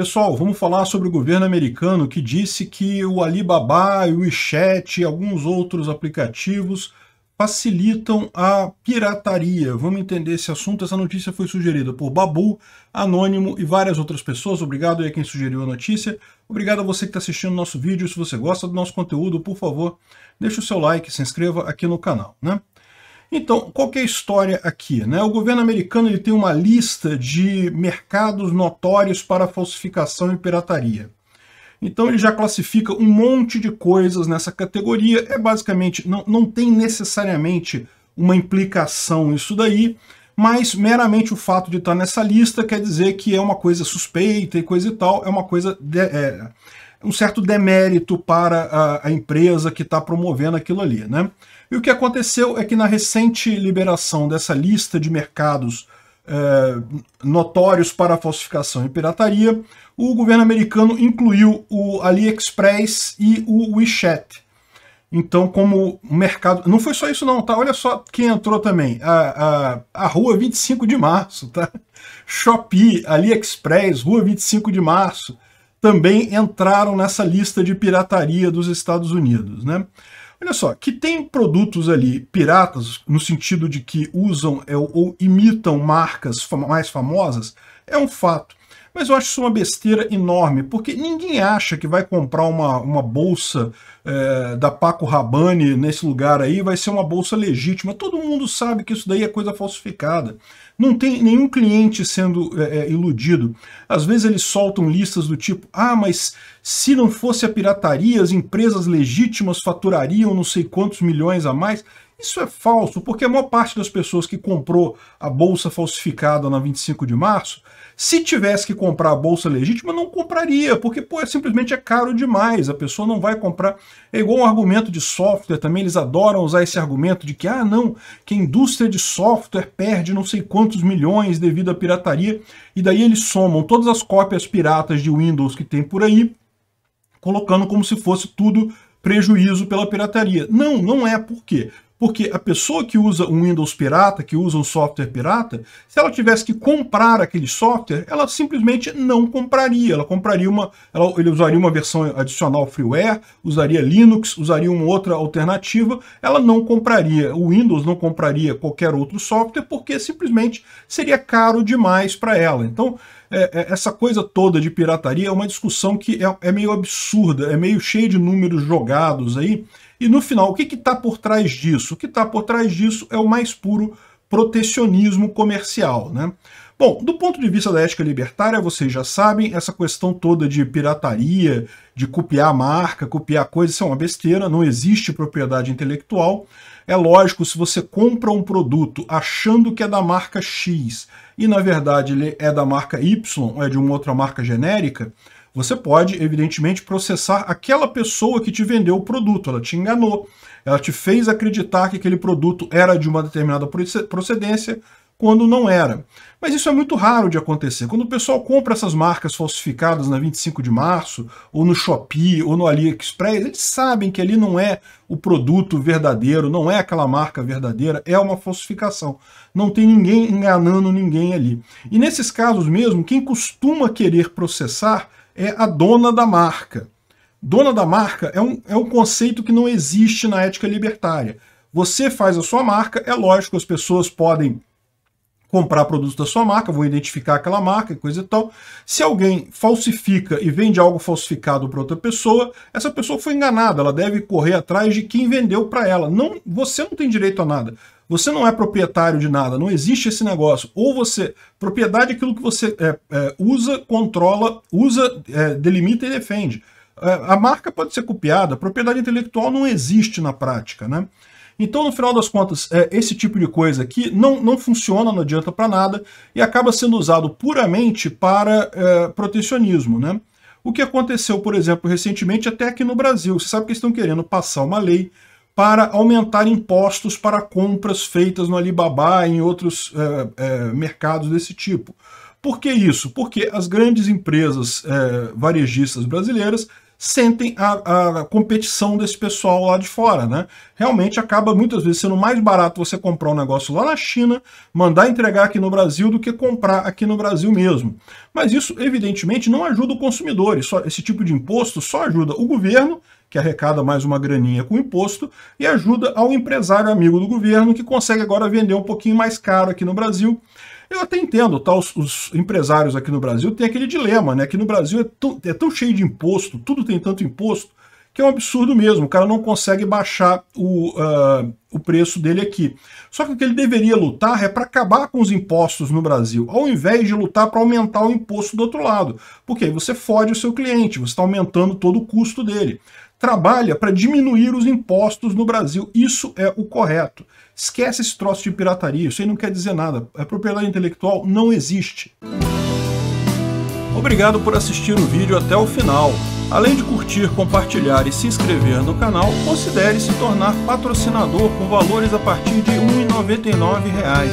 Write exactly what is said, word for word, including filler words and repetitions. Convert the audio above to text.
Pessoal, vamos falar sobre o governo americano que disse que o Alibaba, o WeChat e alguns outros aplicativos facilitam a pirataria. Vamos entender esse assunto. Essa notícia foi sugerida por Babu, Anônimo e várias outras pessoas. Obrigado aí a quem sugeriu a notícia. Obrigado a você que está assistindo o nosso vídeo. Se você gosta do nosso conteúdo, por favor, deixa o seu like, se inscreva aqui no canal, né? Então, qual que é a história aqui, né? O governo americano ele tem uma lista de mercados notórios para falsificação e pirataria. Então ele já classifica um monte de coisas nessa categoria. É basicamente, não, não tem necessariamente uma implicação isso daí, mas meramente o fato de estar nessa lista quer dizer que é uma coisa suspeita e coisa e tal, é uma coisa... De, é, um certo demérito para a, a empresa que está promovendo aquilo ali, né? E o que aconteceu é que na recente liberação dessa lista de mercados eh, notórios para falsificação e pirataria, o governo americano incluiu o AliExpress e o WeChat. Então, como mercado... Não foi só isso não, tá? Olha só quem entrou também. A, a, a Rua vinte e cinco de Março, tá? Shopee, AliExpress, Rua vinte e cinco de Março... também entraram nessa lista de pirataria dos Estados Unidos, né? Olha só, que tem produtos ali piratas, no sentido de que usam é, ou imitam marcas fam- mais famosas, é um fato. Mas eu acho isso uma besteira enorme, porque ninguém acha que vai comprar uma, uma bolsa é, da Paco Rabanne nesse lugar aí, vai ser uma bolsa legítima. Todo mundo sabe que isso daí é coisa falsificada. Não tem nenhum cliente sendo é, iludido. Às vezes eles soltam listas do tipo, ah, mas se não fosse a pirataria, as empresas legítimas faturariam não sei quantos milhões a mais. Isso é falso, porque a maior parte das pessoas que comprou a bolsa falsificada na vinte e cinco de março, se tivesse que comprar a bolsa legítima, não compraria, porque pô, é, simplesmente é caro demais, a pessoa não vai comprar. É igual um argumento de software também, eles adoram usar esse argumento de que, ah não, que a indústria de software perde não sei quanto milhões devido à pirataria, e daí eles somam todas as cópias piratas de Windows que tem por aí, colocando como se fosse tudo prejuízo pela pirataria. Não, não é. Por quê? Porque a pessoa que usa um Windows pirata, que usa um software pirata, se ela tivesse que comprar aquele software, ela simplesmente não compraria. Ela compraria uma, ela ele usaria uma versão adicional freeware, usaria Linux, usaria uma outra alternativa. Ela não compraria o Windows, não compraria qualquer outro software, porque simplesmente seria caro demais para ela. Então, é, é, essa coisa toda de pirataria é uma discussão que é, é meio absurda, é meio cheia de números jogados aí. E no final, o que está por trás disso? O que está por trás disso é o mais puro protecionismo comercial, né? Bom, do ponto de vista da ética libertária, vocês já sabem, essa questão toda de pirataria, de copiar marca, copiar coisa, isso é uma besteira, não existe propriedade intelectual. É lógico, se você compra um produto achando que é da marca X e, na verdade, ele é da marca Y, ou é de uma outra marca genérica, você pode, evidentemente, processar aquela pessoa que te vendeu o produto. Ela te enganou, ela te fez acreditar que aquele produto era de uma determinada procedência, quando não era. Mas isso é muito raro de acontecer. Quando o pessoal compra essas marcas falsificadas na vinte e cinco de março, ou no Shopee, ou no AliExpress, eles sabem que ali não é o produto verdadeiro, não é aquela marca verdadeira, é uma falsificação. Não tem ninguém enganando ninguém ali. E nesses casos mesmo, quem costuma querer processar é a dona da marca. Dona da marca é um, é um conceito que não existe na ética libertária. Você faz a sua marca, é lógico, as pessoas podem comprar produtos da sua marca, vão identificar aquela marca e coisa e tal. Se alguém falsifica e vende algo falsificado para outra pessoa, essa pessoa foi enganada, ela deve correr atrás de quem vendeu para ela. Não, você não tem direito a nada. Você não é proprietário de nada, não existe esse negócio. Ou você... Propriedade é aquilo que você é, é, usa, controla, usa, é, delimita e defende. É, a marca pode ser copiada, a propriedade intelectual não existe na prática, né? Então, no final das contas, é, esse tipo de coisa aqui não, não funciona, não adianta para nada, e acaba sendo usado puramente para é, protecionismo, né? O que aconteceu, por exemplo, recentemente até aqui no Brasil. Você sabe que eles estão querendo passar uma lei para aumentar impostos para compras feitas no Alibaba e em outros é, é, mercados desse tipo. Por que isso? Porque as grandes empresas é, varejistas brasileiras sentem a, a competição desse pessoal lá de fora, né? Realmente acaba muitas vezes sendo mais barato você comprar um negócio lá na China, mandar entregar aqui no Brasil, do que comprar aqui no Brasil mesmo. Mas isso, evidentemente, não ajuda o consumidor. Isso, esse tipo de imposto só ajuda o governo, que arrecada mais uma graninha com imposto, e ajuda ao empresário amigo do governo, que consegue agora vender um pouquinho mais caro aqui no Brasil. Eu até entendo, tá? Os, os empresários aqui no Brasil têm aquele dilema, né? Que no Brasil é tão, é tão cheio de imposto, tudo tem tanto imposto, que é um absurdo mesmo. O cara não consegue baixar o, uh, o preço dele aqui. Só que o que ele deveria lutar é para acabar com os impostos no Brasil, ao invés de lutar para aumentar o imposto do outro lado. Porque aí você fode o seu cliente, você está aumentando todo o custo dele. Trabalha para diminuir os impostos no Brasil. Isso é o correto. Esquece esse troço de pirataria, isso aí não quer dizer nada. A propriedade intelectual não existe. Obrigado por assistir o vídeo até o final. Além de curtir, compartilhar e se inscrever no canal, considere se tornar patrocinador com valores a partir de um real e noventa e nove centavos.